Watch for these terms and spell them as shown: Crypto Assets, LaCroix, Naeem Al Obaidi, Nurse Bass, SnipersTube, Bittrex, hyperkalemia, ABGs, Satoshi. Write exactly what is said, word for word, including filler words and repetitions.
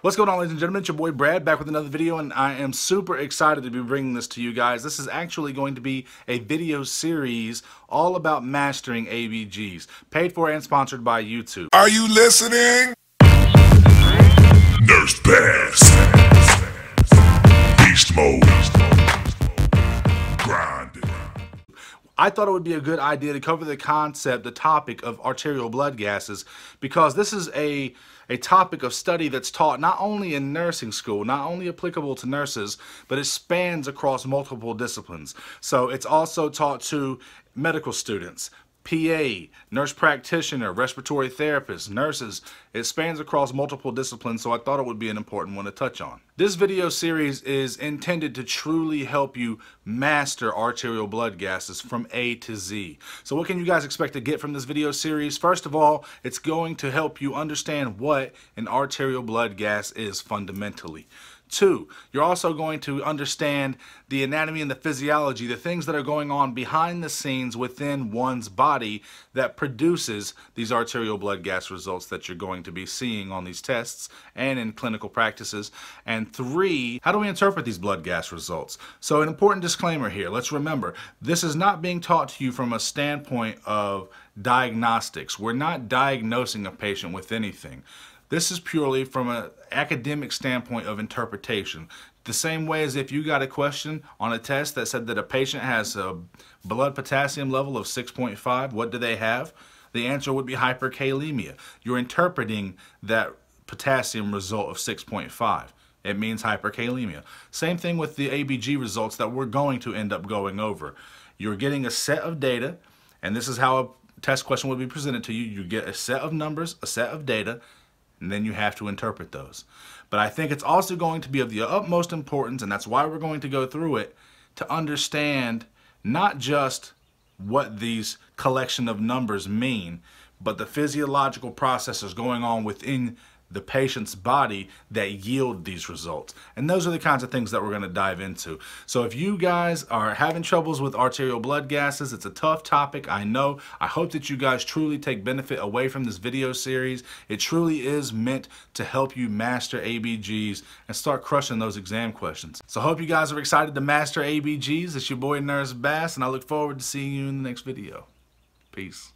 What's going on, ladies and gentlemen? It's your boy Brad back with another video, and I am super excited to be bringing this to you guys. This is actually going to be a video series all about mastering A B Gs, paid for and sponsored by YouTube. Are you listening? Nurse Bass. Beast mode. Grind. I thought it would be a good idea to cover the concept, the topic of arterial blood gases, because this is a a topic of study that's taught not only in nursing school, not only applicable to nurses, but it spans across multiple disciplines. So it's also taught to medical students, P A, nurse practitioner, respiratory therapist, nurses. It spans across multiple disciplines, so I thought it would be an important one to touch on. This video series is intended to truly help you master arterial blood gases from A to Z. So what can you guys expect to get from this video series? First of all, it's going to help you understand what an arterial blood gas is fundamentally. Two, you're also going to understand the anatomy and the physiology, the things that are going on behind the scenes within one's body that produces these arterial blood gas results that you're going to be seeing on these tests and in clinical practices. And three, how do we interpret these blood gas results? So an important disclaimer here, let's remember, this is not being taught to you from a standpoint of diagnostics. We're not diagnosing a patient with anything. This is purely from an academic standpoint of interpretation. The same way as if you got a question on a test that said that a patient has a blood potassium level of six point five, what do they have? The answer would be hyperkalemia. You're interpreting that potassium result of six point five. It means hyperkalemia. Same thing with the A B G results that we're going to end up going over. You're getting a set of data, and this is how a test question would be presented to you. You get a set of numbers, a set of data, and then you have to interpret those. But I think it's also going to be of the utmost importance, and that's why we're going to go through it, to understand not just what these collection of numbers mean, but the physiological processes going on within the patient's body that yield these results. And those are the kinds of things that we're going to dive into. So if you guys are having troubles with arterial blood gases, it's a tough topic, I know. I hope that you guys truly take benefit away from this video series. It truly is meant to help you master A B Gs and start crushing those exam questions. So I hope you guys are excited to master A B Gs. It's your boy Nurse Bass, and I look forward to seeing you in the next video. Peace.